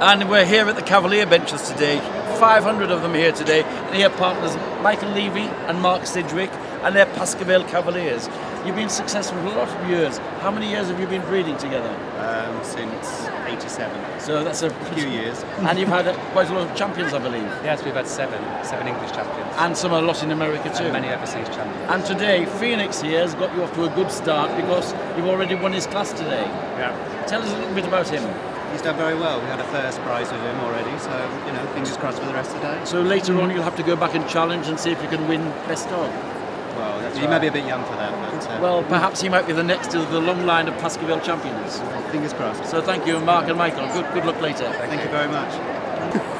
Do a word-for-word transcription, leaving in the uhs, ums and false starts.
and we're here at the Cavalier benches today. five hundred of them here today, and here partners Michael Levy and Mark Sedgwick and their Pascabel Cavaliers. You've been successful for a lot of years. How many years have you been breeding together? Um, since eighty-seven. So that's a few years. And you've had a, quite a lot of champions, I believe. Yes, we've had seven, seven English champions. And some a lot in America too. And many overseas champions. And today, Phoenix here has got you off to a good start because you've already won his class today. Yeah. Tell us a little bit about him. He's done very well. We had a first prize with him already, so you know, fingers crossed for the rest of the day. So later mm. on, you'll have to go back and challenge and see if you can win best dog. Well, that's he right. may be a bit young for that, but uh, well, perhaps he might be the next of the long line of Pasquivel champions. Fingers crossed. So thank you, Mark and Michael. Good, good luck later. Thank, thank you. you very much.